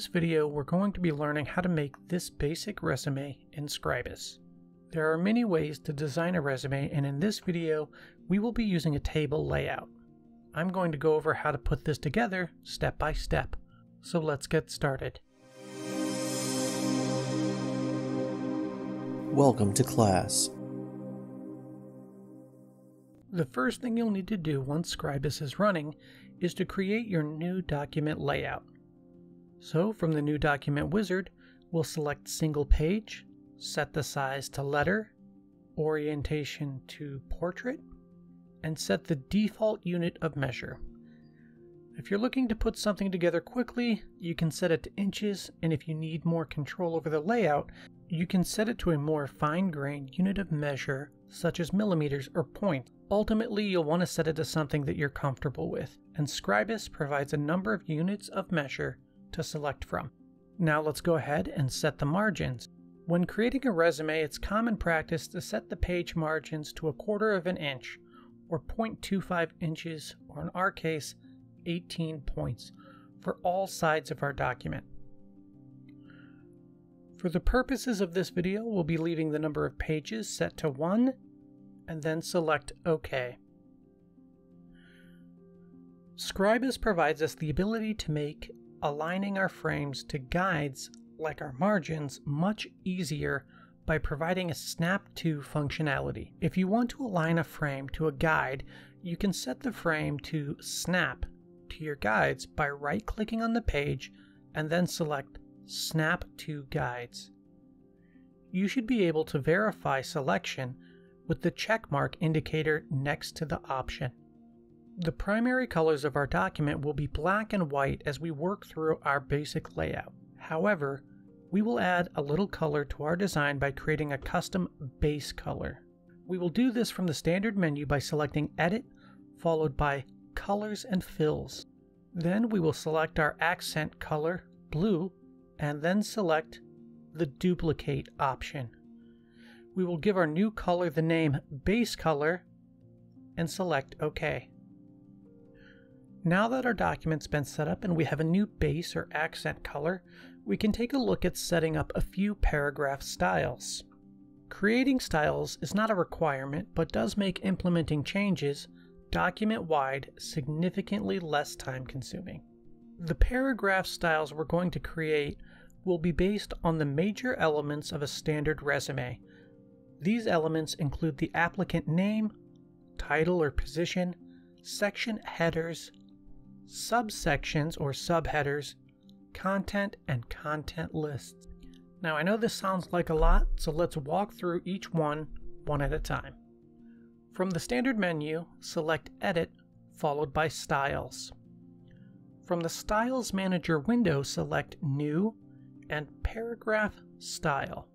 this video, we're going to be learning how to make this basic resume in Scribus. There are many ways to design a resume, and in this video, we will be using a table layout. I'm going to go over how to put this together step by step. So let's get started. Welcome to class. The first thing you'll need to do once Scribus is running is to create your new document layout. So from the new document wizard, we'll select single page, set the size to letter, orientation to portrait, and set the default unit of measure. If you're looking to put something together quickly, you can set it to inches, and if you need more control over the layout, you can set it to a more fine-grained unit of measure, such as millimeters or points. Ultimately, you'll want to set it to something that you're comfortable with, and Scribus provides a number of units of measure to select from. Now let's go ahead and set the margins. When creating a resume, it's common practice to set the page margins to 1/4 of an inch, or 0.25 inches, or in our case, 18 points, for all sides of our document. For the purposes of this video, we'll be leaving the number of pages set to 1, and then select OK. Scribus provides us the ability to make aligning our frames to guides like our margins much easier by providing a snap to functionality. If you want to align a frame to a guide, you can set the frame to snap to your guides by right-clicking on the page and then select Snap to Guides. You should be able to verify selection with the checkmark indicator next to the option. The primary colors of our document will be black and white as we work through our basic layout. However, we will add a little color to our design by creating a custom base color. We will do this from the standard menu by selecting Edit, followed by Colors and Fills. Then we will select our accent color, blue, and then select the duplicate option. We will give our new color the name base color and select OK. Now that our document's been set up and we have a new base or accent color, we can take a look at setting up a few paragraph styles. Creating styles is not a requirement, but does make implementing changes document-wide significantly less time-consuming. The paragraph styles we're going to create will be based on the major elements of a standard resume. These elements include the applicant name, title or position, section headers, subsections or subheaders, content, and content lists. Now I know this sounds like a lot, so let's walk through each one at a time. From the standard menu, select Edit, followed by Styles. From the Styles Manager window, select New and Paragraph Style.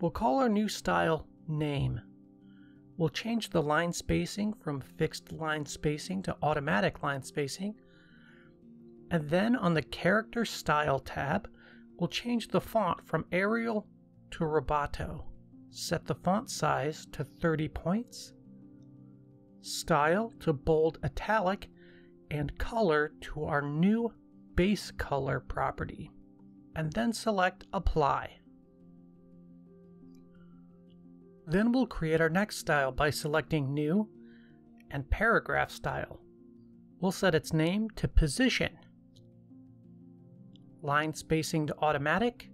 We'll call our new style Name. We'll change the line spacing from fixed line spacing to automatic line spacing. And then on the Character Style tab, we'll change the font from Arial to Roboto. Set the font size to 30 points, style to bold italic, and color to our new base color property, and then select Apply. Then we'll create our next style by selecting New and Paragraph Style. We'll set its name to Position, line spacing to automatic,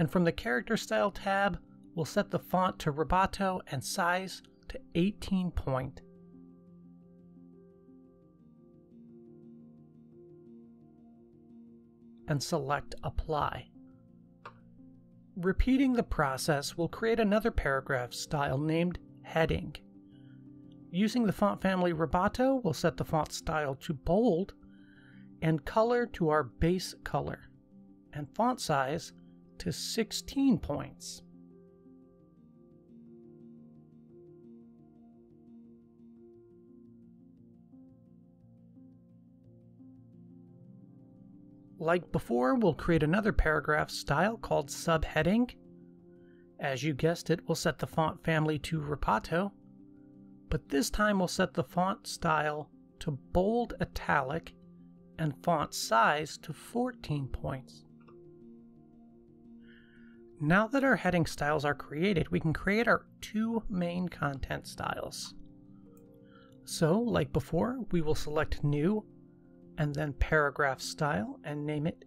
and from the Character Style tab, we'll set the font to Roboto and size to 18 point. And select Apply. Repeating the process, we'll create another paragraph style named Heading. Using the font family Roboto, we'll set the font style to bold and color to our base color, and font size to 16 points. Like before, we'll create another paragraph style called Subheading. As you guessed it, we'll set the font family to Roboto, but this time we'll set the font style to bold italic and font size to 14 points. Now that our heading styles are created, we can create our two main content styles. So, like before, we will select New, and then Paragraph Style, and name it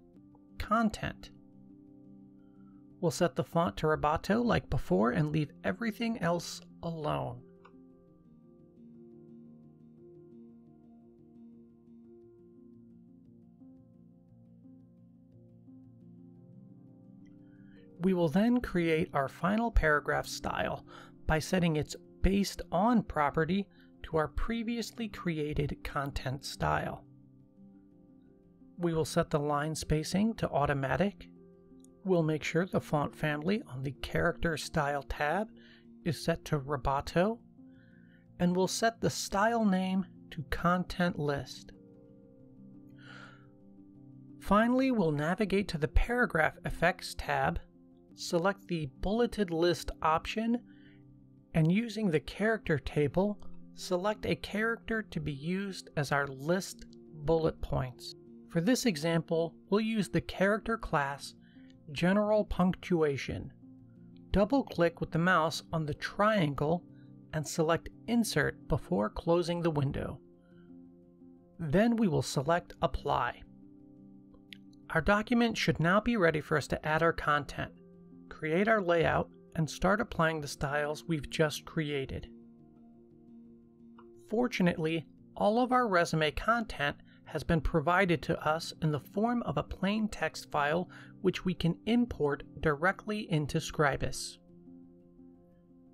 Content. We'll set the font to Roboto like before, and leave everything else alone. We will then create our final paragraph style by setting its Based On property to our previously created content style. We will set the line spacing to automatic. We'll make sure the font family on the Character Style tab is set to Roboto, and we'll set the style name to Content List. Finally, we'll navigate to the Paragraph Effects tab, select the Bulleted List option, and using the Character Table, select a character to be used as our list bullet points. For this example, we'll use the character class General Punctuation. Double-click with the mouse on the triangle and select Insert before closing the window. Then we will select Apply. Our document should now be ready for us to add our content, create our layout, and start applying the styles we've just created. Fortunately, all of our resume content has been provided to us in the form of a plain text file, which we can import directly into Scribus.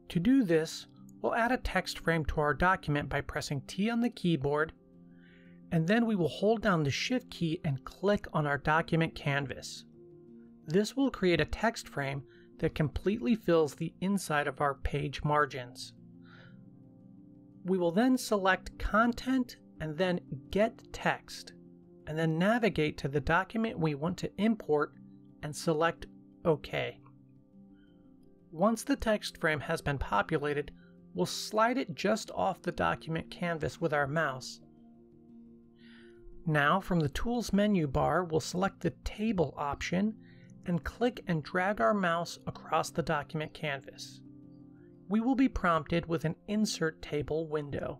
To do this, we'll add a text frame to our document by pressing T on the keyboard, and then we will hold down the Shift key and click on our document canvas. This will create a text frame that completely fills the inside of our page margins. We will then select Content and then Get Text, and then navigate to the document we want to import and select OK. Once the text frame has been populated, we'll slide it just off the document canvas with our mouse. Now, from the Tools menu bar, we'll select the Table option and click and drag our mouse across the document canvas. We will be prompted with an Insert Table window.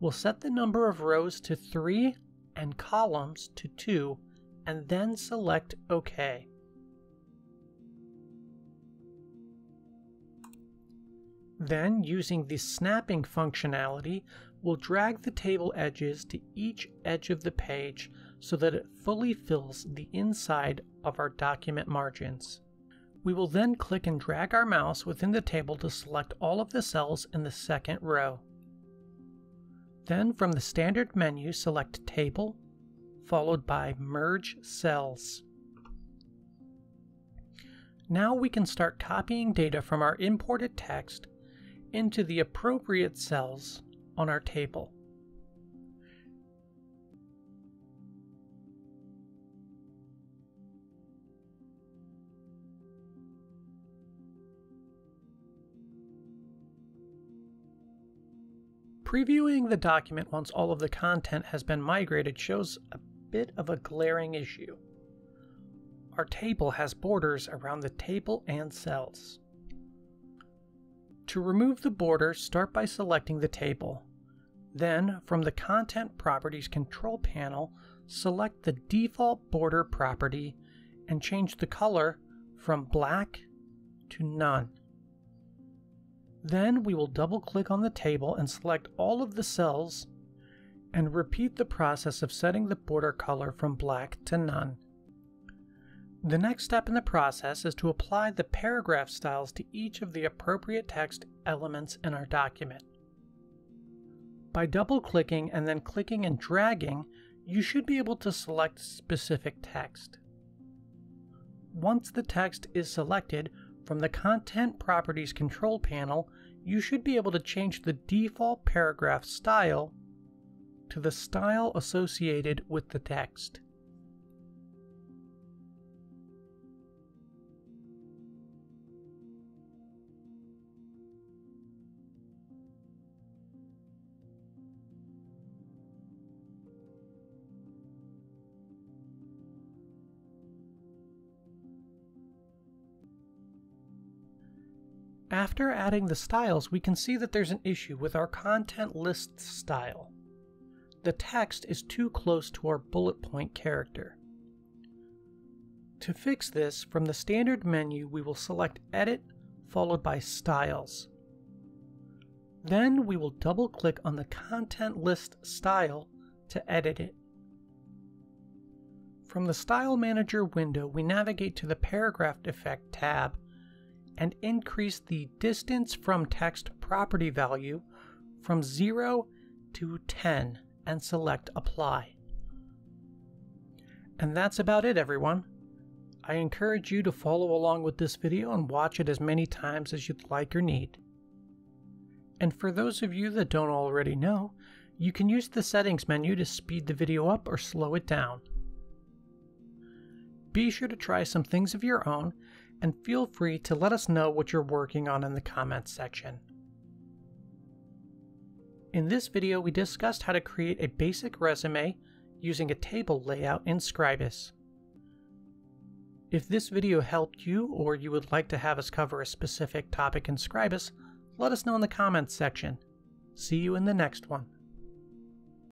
We'll set the number of rows to 3 and columns to 2, and then select OK. Then, using the snapping functionality, we'll drag the table edges to each edge of the page so that it fully fills the inside of our document margins. We will then click and drag our mouse within the table to select all of the cells in the second row. Then from the standard menu, select Table, followed by Merge Cells. Now we can start copying data from our imported text into the appropriate cells on our table. Previewing the document once all of the content has been migrated shows a bit of a glaring issue. Our table has borders around the table and cells. To remove the border, start by selecting the table. Then, from the Content Properties control panel, select the default border property and change the color from black to none. Then we will double-click on the table and select all of the cells and repeat the process of setting the border color from black to none. The next step in the process is to apply the paragraph styles to each of the appropriate text elements in our document. By double-clicking and then clicking and dragging, you should be able to select specific text. Once the text is selected, from the Content Properties control panel, you should be able to change the default paragraph style to the style associated with the text. After adding the styles, we can see that there's an issue with our content list style. The text is too close to our bullet point character. To fix this, from the standard menu, we will select Edit, followed by Styles. Then we will double-click on the content list style to edit it. From the Style Manager window, we navigate to the Paragraph Effect tab and increase the Distance from Text property value from 0 to 10 and select Apply. And that's about it, everyone. I encourage you to follow along with this video and watch it as many times as you'd like or need. And for those of you that don't already know, you can use the settings menu to speed the video up or slow it down. Be sure to try some things of your own and feel free to let us know what you're working on in the comments section. In this video, we discussed how to create a basic resume using a table layout in Scribus. If this video helped you, or you would like to have us cover a specific topic in Scribus, let us know in the comments section. See you in the next one.